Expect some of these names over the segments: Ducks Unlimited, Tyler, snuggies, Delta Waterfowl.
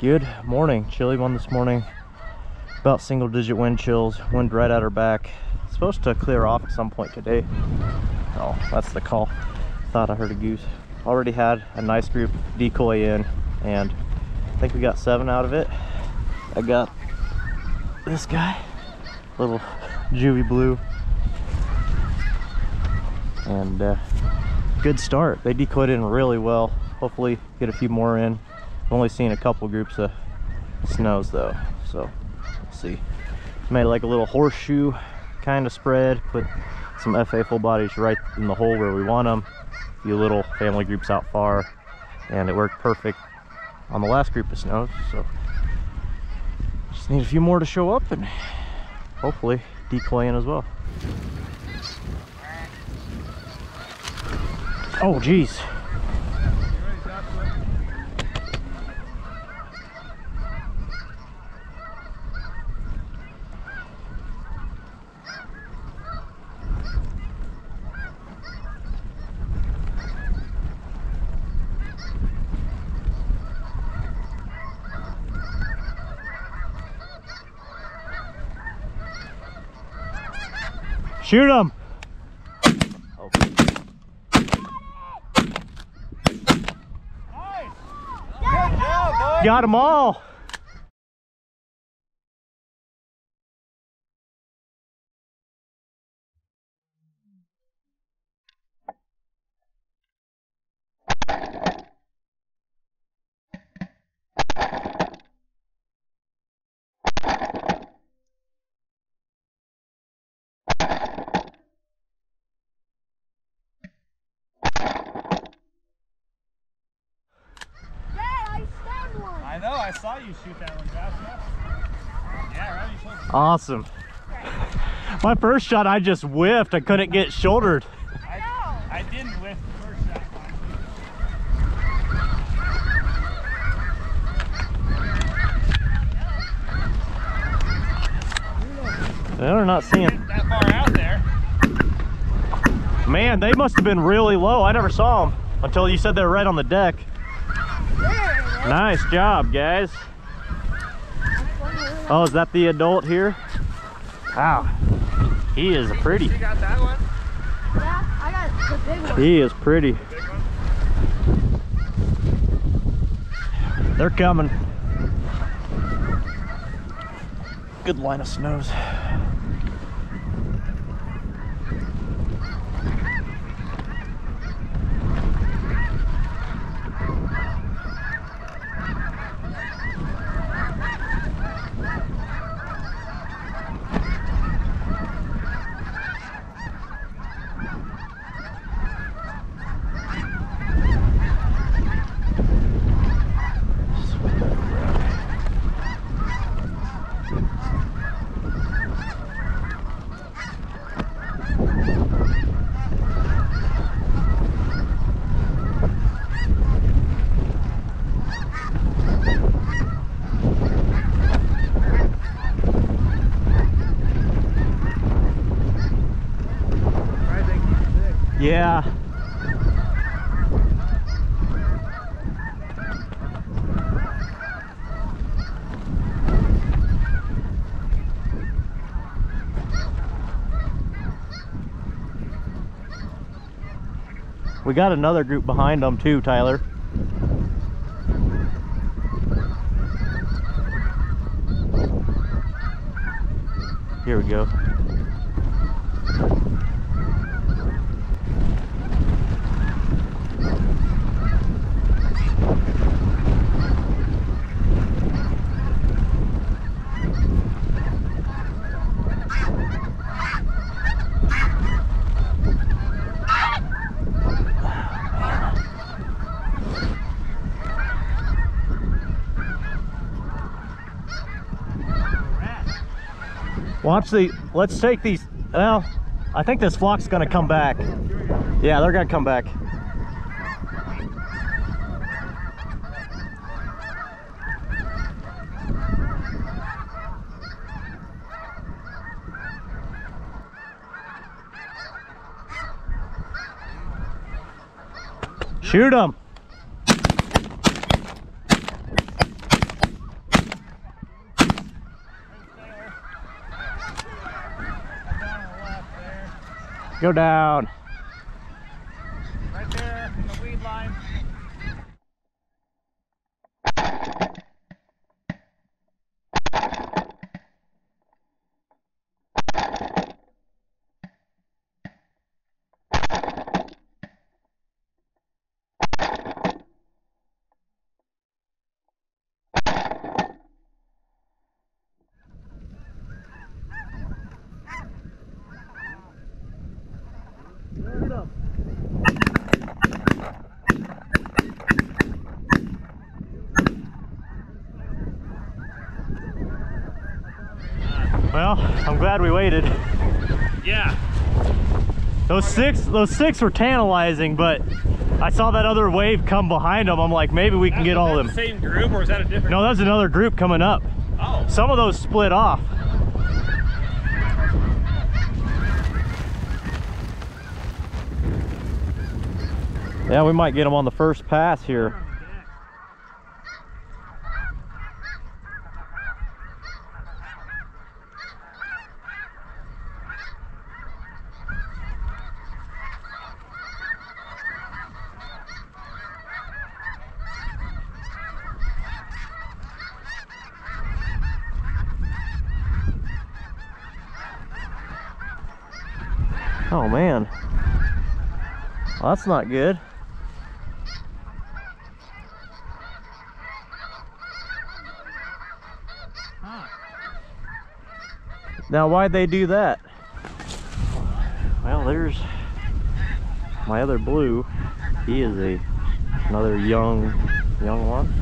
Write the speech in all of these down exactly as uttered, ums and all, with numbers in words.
Good morning, chilly one this morning, about single digit wind chills, wind right at our back. It's supposed to clear off at some point today. Oh, that's the call. Thought I heard a goose. Already had a nice group decoy in, and I think we got seven out of it. I got this guy, little juvie blue, and uh, good start. They decoyed in really well. Hopefully get a few more in. Only seen a couple groups of snows though, so let's see. Made like a little horseshoe kind of spread, put some F A full bodies right in the hole where we want them, a few little family groups out far, and it worked perfect on the last group of snows. So just need a few more to show up and hopefully decoy in as well. Oh geez. Shoot him! Oh. Nice. Got them all! No, I saw you shoot that one, Josh. Yeah, right, you should shoot. Awesome. My first shot, I just whiffed. I couldn't get shouldered. I, I didn't whiff the first shot. They're not seeing that far out there. Man, they must have been really low. I never saw them until you said they were right on the deck. Nice job, guys. Oh, is that the adult here? Wow, he is pretty. You got that one? Yeah, I got the big one. He is pretty. They're coming. Good line of snows. Yeah. We got another group behind them too, Tyler. Here we go. Watch the, let's take these, well, I think this flock's gonna come back. Yeah, they're gonna come back. Shoot them. Go down. Right there in the weed line. Well, I'm glad we waited. Yeah. Those six, those six were tantalizing, but I saw that other wave come behind them. I'm like, maybe we can get all of them. Was that the same group, or was that a different? No, that's another group coming up. Oh. Some of those split off. Yeah, we might get them on the first pass here. Oh man, well, that's not good. Huh. Now why'd they do that? Well, there's my other blue. He is a another young, young one.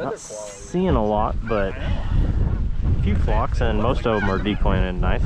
Not seeing a lot, but a few flocks, and most of them are decoying in nice.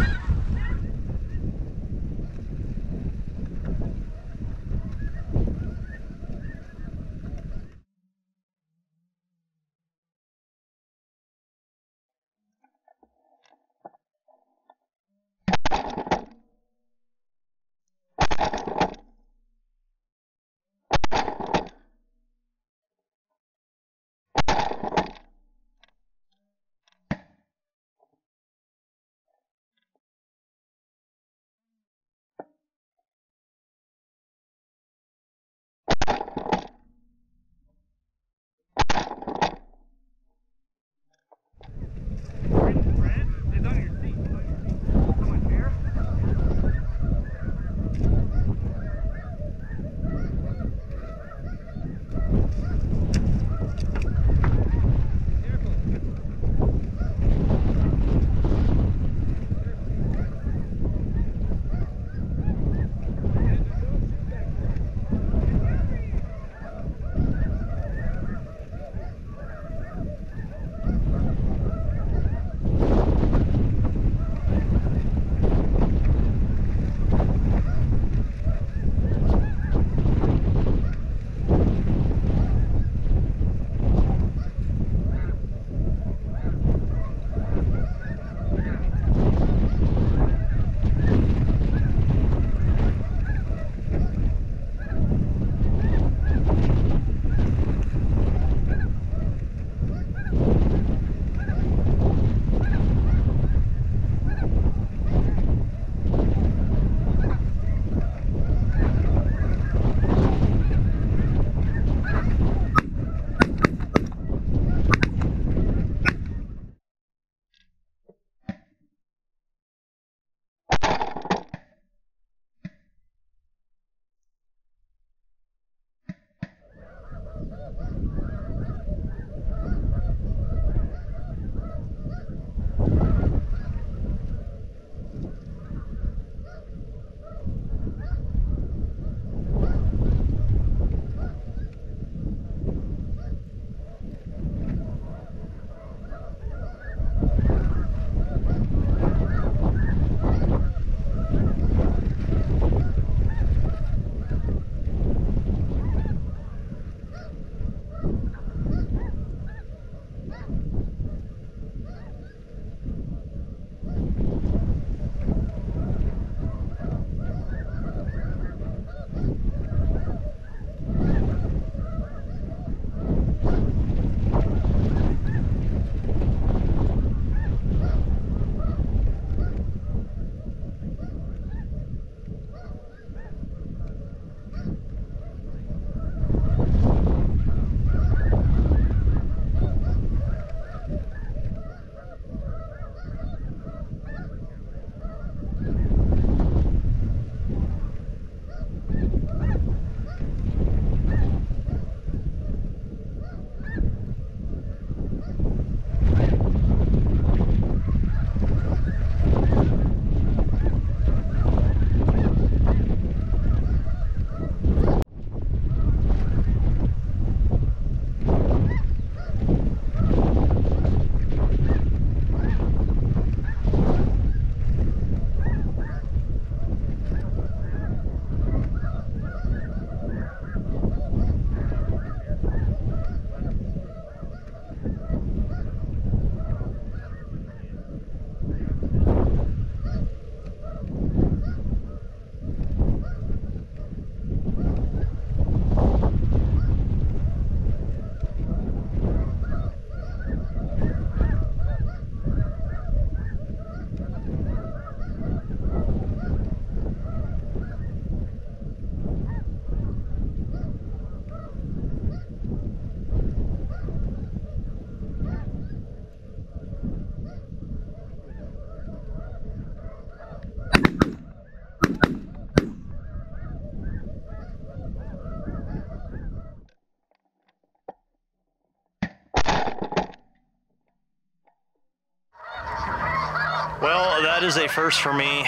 that is a first for me.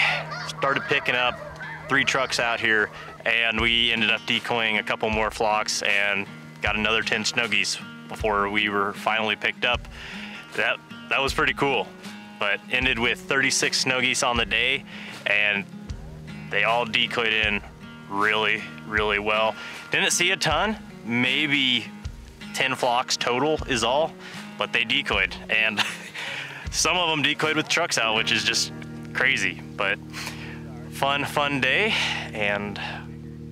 Started picking up three trucks out here, and we ended up decoying a couple more flocks and got another ten snuggies before we were finally picked up. That, that was pretty cool, but ended with thirty-six snuggies on the day, and they all decoyed in really, really well. Didn't see a ton, maybe ten flocks total is all, but they decoyed, and some of them decoyed with trucks out, which is just crazy, but fun, fun day, and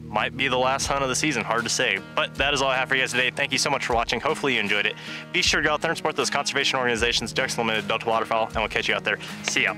might be the last hunt of the season, hard to say. But that is all I have for you guys today. Thank you so much for watching. Hopefully you enjoyed it. Be sure to go out there and support those conservation organizations, Ducks Unlimited, Delta Waterfowl, and we'll catch you out there. See ya.